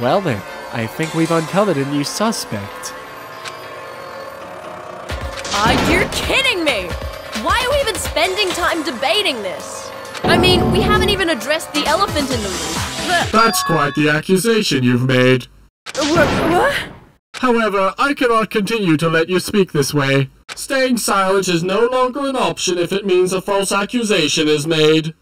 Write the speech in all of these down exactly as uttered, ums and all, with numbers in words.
Well then, I think we've uncovered a new suspect. Ah, you're kidding me! Why are we even spending time debating this? I mean, we haven't even addressed the elephant in the room. That's quite the accusation you've made. What? What? However, I cannot continue to let you speak this way. Staying silent is no longer an option if it means a false accusation is made.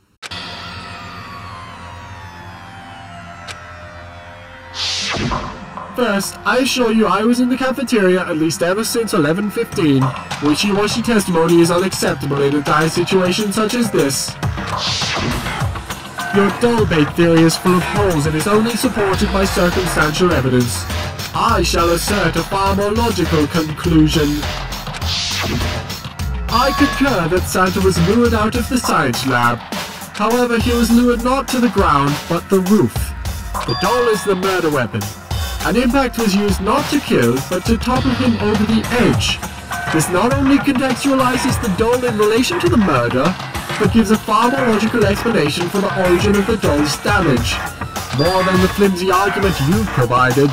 First, I assure you I was in the cafeteria at least ever since eleven fifteen. Wishy-washy testimony is unacceptable in a dire situation such as this. Your dull bait theory is full of holes and is only supported by circumstantial evidence. I shall assert a far more logical conclusion. I concur that Santa was lured out of the science lab. However, he was lured not to the ground, but the roof. The doll is the murder weapon. An impact was used not to kill, but to topple him over the edge. This not only contextualizes the doll in relation to the murder, but gives a far more logical explanation for the origin of the doll's damage. More than the flimsy argument you've provided.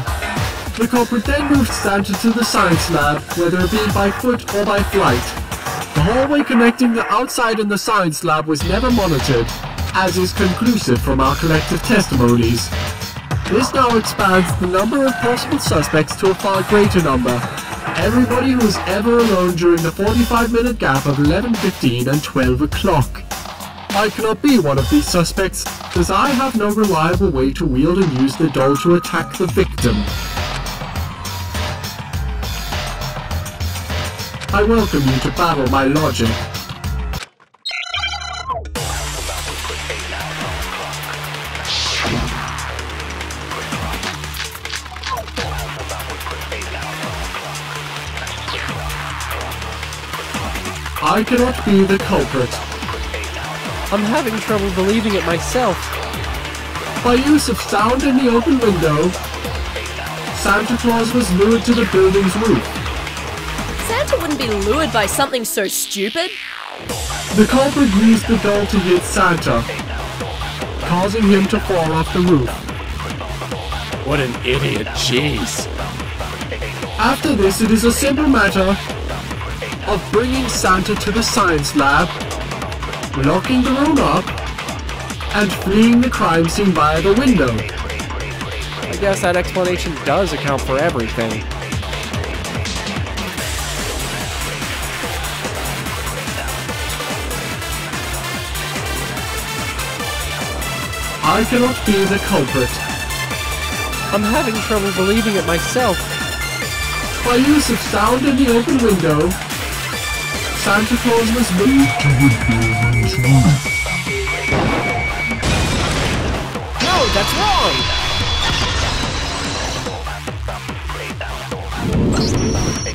The culprit then moved Santa to the science lab, whether it be by foot or by flight. The hallway connecting the outside and the science lab was never monitored, as is conclusive from our collective testimonies. This now expands the number of possible suspects to a far greater number. Everybody who was ever alone during the forty-five minute gap of eleven fifteen and twelve o'clock. I cannot be one of these suspects, as I have no reliable way to wield and use the doll to attack the victim. I welcome you to battle my logic. I cannot be the culprit. I'm having trouble believing it myself. By use of sound in the open window, Santa Claus was lured to the building's roof. Santa wouldn't be lured by something so stupid. The culprit used the doll to hit Santa, causing him to fall off the roof. What an idiot, jeez. After this, it is a simple matter of bringing Santa to the science lab, locking the room up, and fleeing the crime scene via the window. I guess that explanation does account for everything. I cannot be the culprit. I'm having trouble believing it myself. By use of sound in the open window, Santa Claus was moved to the building's roof. No, that's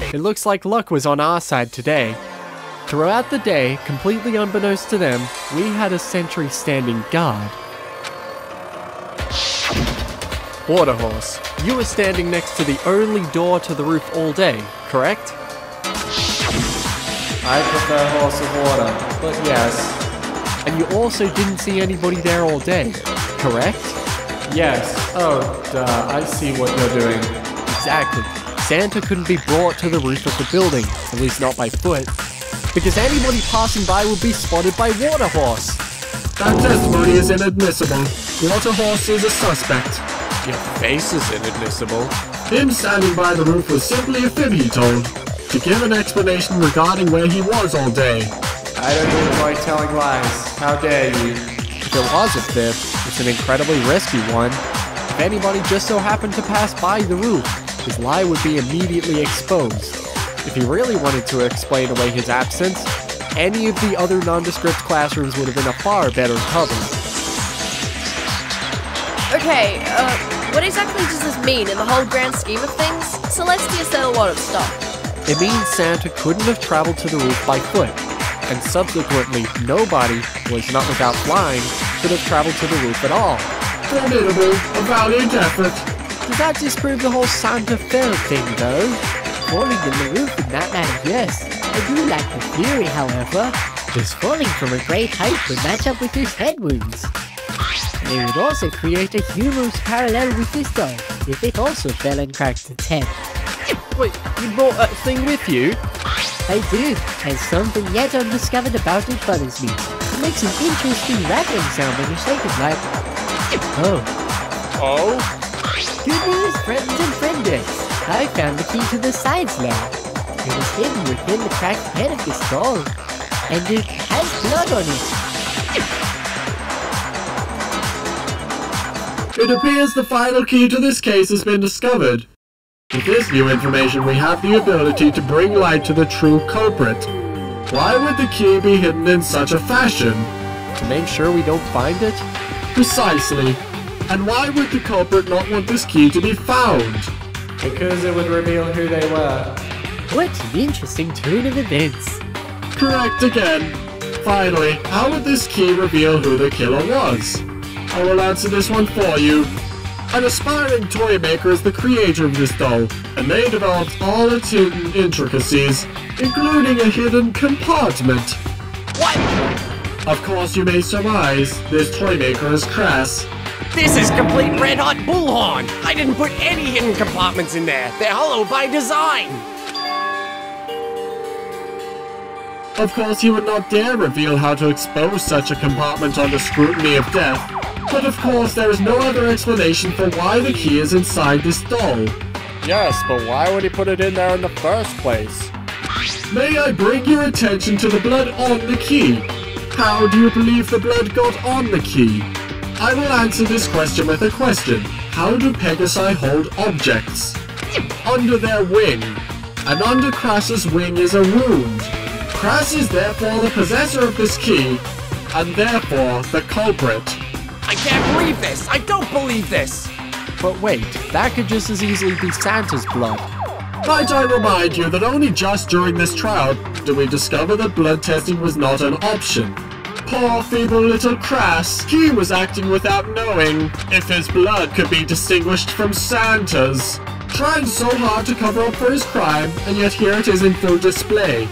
wrong! It looks like luck was on our side today. Throughout the day, completely unbeknownst to them, we had a sentry standing guard. Water Horse, you were standing next to the only door to the roof all day, correct? I prefer Horse of Water, but yes. And you also didn't see anybody there all day, correct? Yes. Oh, duh, I see what you're doing. Exactly. Santa couldn't be brought to the roof of the building, at least not by foot, because anybody passing by would be spotted by Water Horse. That testimony is inadmissible. Water Horse is a suspect. Your face is inadmissible. Him standing by the roof was simply a fib he told, to give an explanation regarding where he was all day. I don't enjoy telling lies. How dare you? If it was a fib, it's an incredibly risky one. If anybody just so happened to pass by the roof, his lie would be immediately exposed. If he really wanted to explain away his absence, any of the other nondescript classrooms would have been a far better cover. Okay, uh, what exactly does this mean in the whole grand scheme of things? Celestia said a lot of stuff. It means Santa couldn't have traveled to the roof by foot, and subsequently nobody, was not without flying, could have traveled to the roof at all. Formidable, a valiant effort. Does that disprove the whole Santa fair thing, though? Falling in the roof in that manner, yes. I do like the theory, however. His falling from a great height would match up with his head wounds. They would also create a humorous parallel with this guy if it also fell and cracked its head. Wait, you brought that thing with you? I did, and something yet undiscovered about it bothers me. It makes an interesting rattling sound when you shake it like... Oh. Oh? Good news, friends and friendettes! I found the key to the science lab. It was hidden within the cracked head of this doll, and it has blood on it. It appears the final key to this case has been discovered. With this new information, we have the ability to bring light to the true culprit. Why would the key be hidden in such a fashion? To make sure we don't find it? Precisely. And why would the culprit not want this key to be found? Because it would reveal who they were. What an interesting turn of events. Correct again. Finally, how would this key reveal who the killer was? I will answer this one for you. An aspiring toy maker is the creator of this doll, and they developed all its hidden intricacies, including a hidden compartment. What? Of course you may surmise, this toy maker is Krass. This is complete red-hot bullhorn! I didn't put any hidden compartments in there! They're hollow by design! Of course he would not dare reveal how to expose such a compartment under scrutiny of death. But of course, there is no other explanation for why the key is inside this doll. Yes, but why would he put it in there in the first place? May I bring your attention to the blood on the key? How do you believe the blood got on the key? I will answer this question with a question. How do Pegasi hold objects? Under their wing. And under Krass's wing is a wound. Krass is therefore the possessor of this key, and therefore the culprit. I can't believe this! I don't believe this! But wait, that could just as easily be Santa's blood. Might I remind you that only just during this trial did we discover that blood testing was not an option. Poor feeble little Krass, he was acting without knowing if his blood could be distinguished from Santa's. Trying so hard to cover up for his crime, and yet here it is in full display.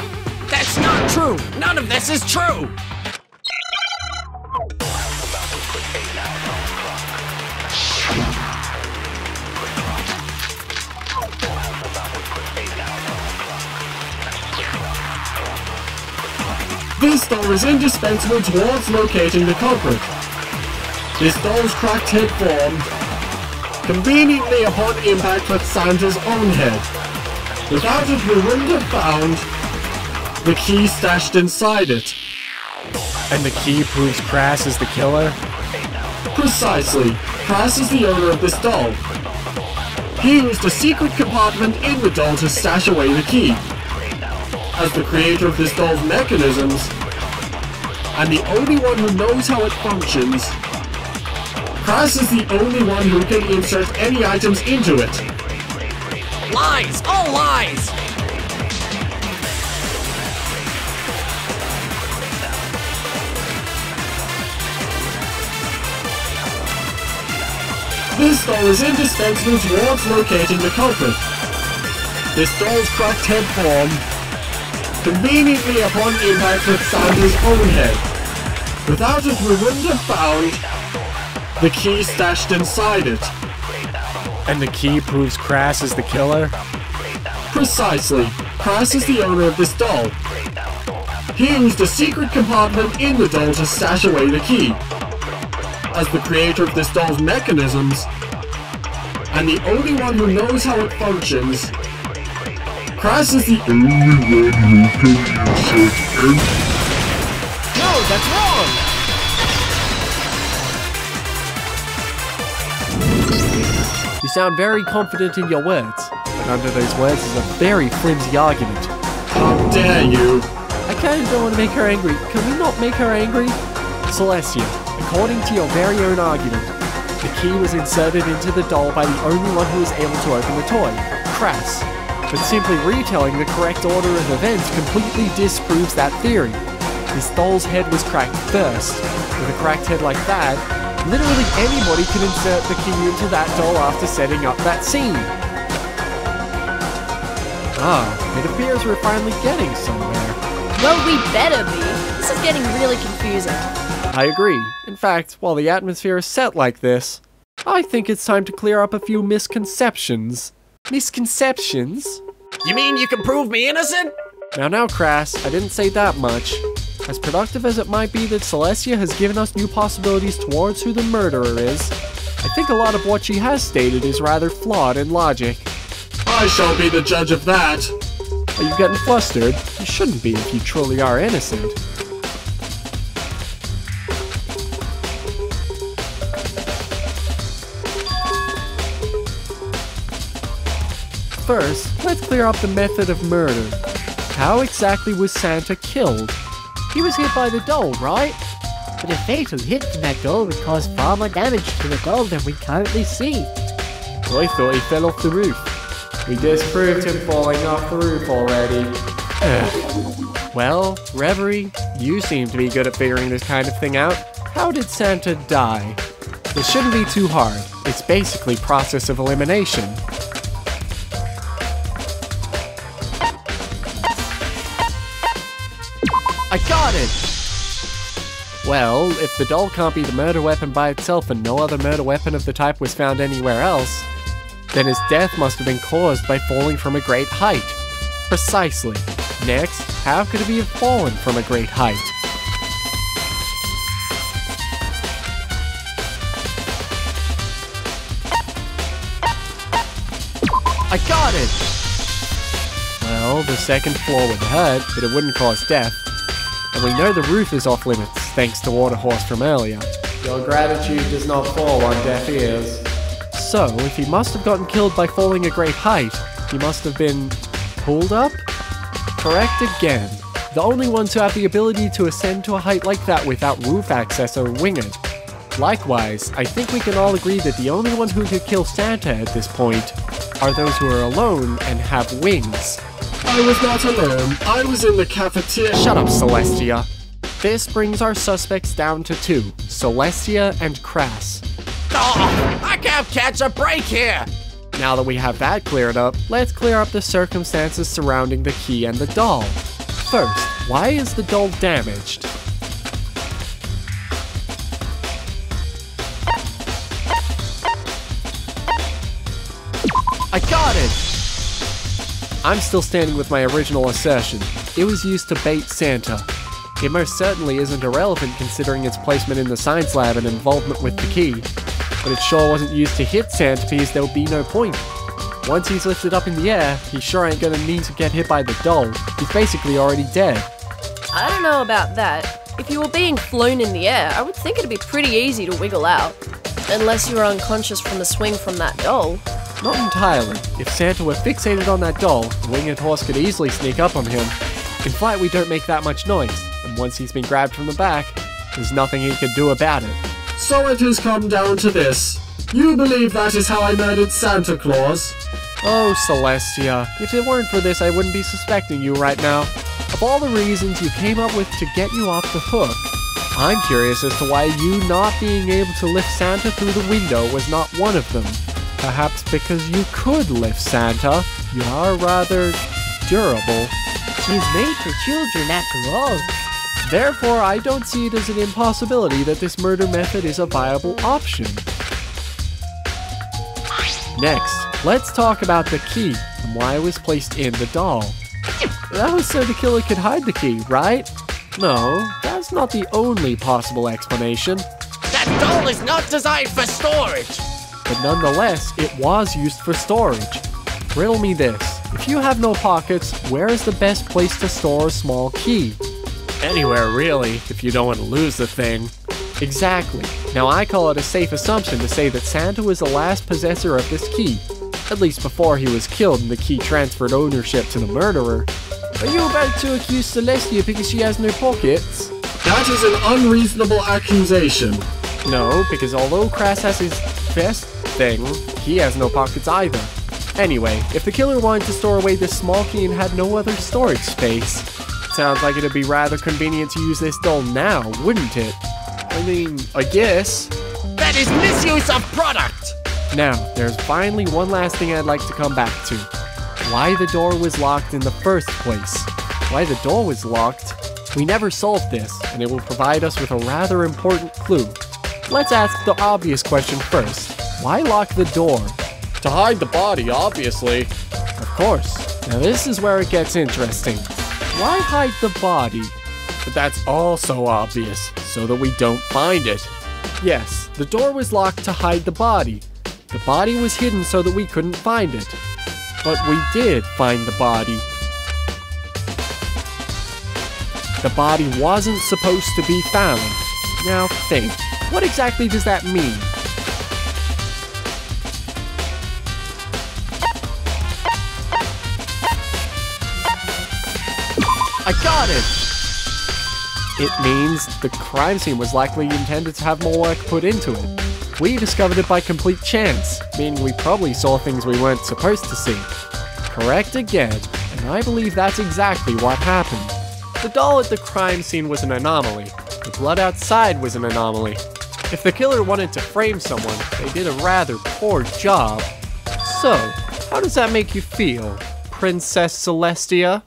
That's not true! None of this is true! This doll is indispensable towards locating the culprit. This doll's cracked head formed conveniently upon impact with Santa's own head. Without it, we wouldn't have found the key stashed inside it. And the key proves Krass is the killer? Precisely. Krass is the owner of this doll. He used a secret compartment in the doll to stash away the key. As the creator of this doll's mechanisms, and the only one who knows how it functions, Krass is the only one who can insert any items into it. Lies! All lies! This doll is indispensable towards locating the culprit. This doll's cracked head form conveniently upon impact with Santa's own head. Without it, we wouldn't have found the key stashed inside it. And the key proves Krass is the killer? Precisely. Krass is the owner of this doll. He used a secret compartment in the doll to stash away the key. As the creator of this doll's mechanisms, and the only one who knows how it functions, Krass is the only one who can use it. No, that's wrong! You sound very confident in your words, but under those words is a very flimsy argument. How dare you! I kind of don't want to make her angry. Can we not make her angry? Celestia, according to your very own argument, the key was inserted into the doll by the only one who was able to open the toy, Krass. But simply retelling the correct order of events completely disproves that theory. This doll's head was cracked first. With a cracked head like that, literally anybody can insert the key into that doll after setting up that scene. Ah, it appears we're finally getting somewhere. Well, we better be. This is getting really confusing. I agree. In fact, while the atmosphere is set like this, I think it's time to clear up a few misconceptions. Misconceptions? You mean you can prove me innocent? Now now, Krass, I didn't say that much. As productive as it might be that Celestia has given us new possibilities towards who the murderer is, I think a lot of what she has stated is rather flawed in logic. I shall be the judge of that. Are you getting flustered? You shouldn't be if you truly are innocent. First, let's clear up the method of murder. How exactly was Santa killed? He was hit by the doll, right? But a fatal hit from that doll would cause far more damage to the doll than we currently see. I thought he fell off the roof. We disproved him falling off the roof already. Well, Reverie, you seem to be good at figuring this kind of thing out. How did Santa die? This shouldn't be too hard. It's basically process of elimination. I got it! Well, if the doll can't be the murder weapon by itself and no other murder weapon of the type was found anywhere else, then his death must have been caused by falling from a great height. Precisely. Next, how could he have fallen from a great height? I got it! Well, the second floor would hurt, but it wouldn't cause death. And we know the roof is off limits, thanks to Water Horse from earlier. Your gratitude does not fall on deaf ears. So, if he must have gotten killed by falling a great height, he must have been pulled up? Correct again. The only ones who have the ability to ascend to a height like that without roof access are winged. Likewise, I think we can all agree that the only one who could kill Santa at this point are those who are alone and have wings. I was not alone. I was in the cafeteria. Shut up, Celestia. This brings our suspects down to two, Celestia and Krass. Oh, I can't catch a break here! Now that we have that cleared up, let's clear up the circumstances surrounding the key and the doll. First, why is the doll damaged? I got it! I'm still standing with my original assertion. It was used to bait Santa. It most certainly isn't irrelevant considering its placement in the science lab and involvement with the key, but it sure wasn't used to hit Santa because there would be no point. Once he's lifted up in the air, he sure ain't gonna need to get hit by the doll. He's basically already dead. I don't know about that. If you were being flown in the air, I would think it'd be pretty easy to wiggle out. Unless you were unconscious from the swing from that doll. Not entirely. If Santa were fixated on that doll, the winged horse could easily sneak up on him. In flight, we don't make that much noise, and once he's been grabbed from the back, there's nothing he could do about it. So it has come down to this. You believe that is how I murdered Santa Claus? Oh, Celestia, if it weren't for this, I wouldn't be suspecting you right now. Of all the reasons you came up with to get you off the hook, I'm curious as to why you not being able to lift Santa through the window was not one of them. Perhaps because you could lift Santa. You are rather durable. She's made for children after all. Therefore, I don't see it as an impossibility that this murder method is a viable option. Next, let's talk about the key and why it was placed in the doll. That was so the killer could hide the key, right? No, that's not the only possible explanation. That doll is not designed for storage! But nonetheless, it was used for storage. Riddle me this, if you have no pockets, where is the best place to store a small key? Anywhere really, if you don't want to lose the thing. Exactly. Now I call it a safe assumption to say that Santa was the last possessor of this key, at least before he was killed and the key transferred ownership to the murderer. Are you about to accuse Celestia because she has no pockets? That is an unreasonable accusation. No, because although Krass has his best thing, he has no pockets either. Anyway, if the killer wanted to store away this small key and had no other storage space, sounds like it'd be rather convenient to use this doll now, wouldn't it? I mean, I guess. That is misuse of product! Now, there's finally one last thing I'd like to come back to. Why the door was locked in the first place. Why the door was locked? We never solved this, and it will provide us with a rather important clue. Let's ask the obvious question first. Why lock the door? To hide the body, obviously. Of course. Now this is where it gets interesting. Why hide the body? But that's also obvious, so that we don't find it. Yes, the door was locked to hide the body. The body was hidden so that we couldn't find it. But we did find the body. The body wasn't supposed to be found. Now think, what exactly does that mean? I got it! It means the crime scene was likely intended to have more work put into it. We discovered it by complete chance, meaning we probably saw things we weren't supposed to see. Correct again, and I believe that's exactly what happened. The doll at the crime scene was an anomaly. The blood outside was an anomaly. If the killer wanted to frame someone, they did a rather poor job. So, how does that make you feel, Princess Celestia?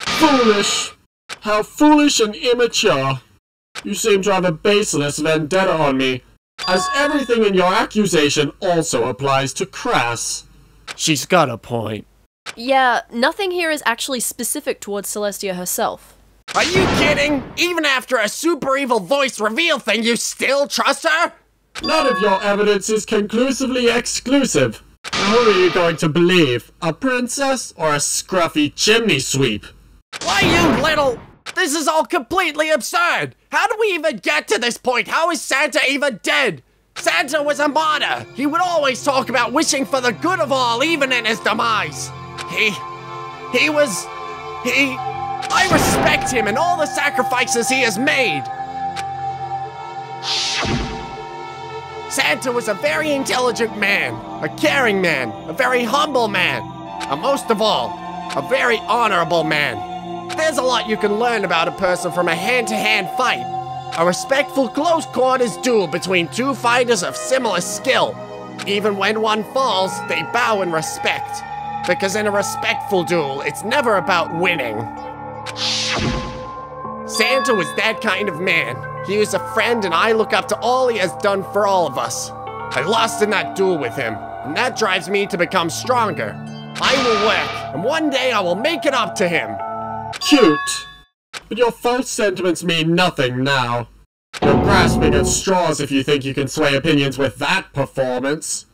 Foolish! How foolish and immature! You seem to have a baseless vendetta on me, as everything in your accusation also applies to Krass. She's got a point. Yeah, nothing here is actually specific towards Celestia herself. Are you kidding? Even after a super evil voice reveal thing, you still trust her? None of your evidence is conclusively exclusive. Who are you going to believe? A princess or a scruffy chimney sweep? Why, you little... This is all completely absurd! How did we even get to this point? How is Santa even dead? Santa was a martyr! He would always talk about wishing for the good of all, even in his demise! He... he was... he... I respect him and all the sacrifices he has made! Santa was a very intelligent man, a caring man, a very humble man, and most of all, a very honorable man. There's a lot you can learn about a person from a hand-to-hand fight. A respectful close-quarters duel between two fighters of similar skill. Even when one falls, they bow in respect. Because in a respectful duel, it's never about winning. Santa was that kind of man. He was a friend, and I look up to all he has done for all of us. I lost in that duel with him, and that drives me to become stronger. I will work, and one day I will make it up to him. Cute. But your false sentiments mean nothing now. You're grasping at straws if you think you can sway opinions with that performance.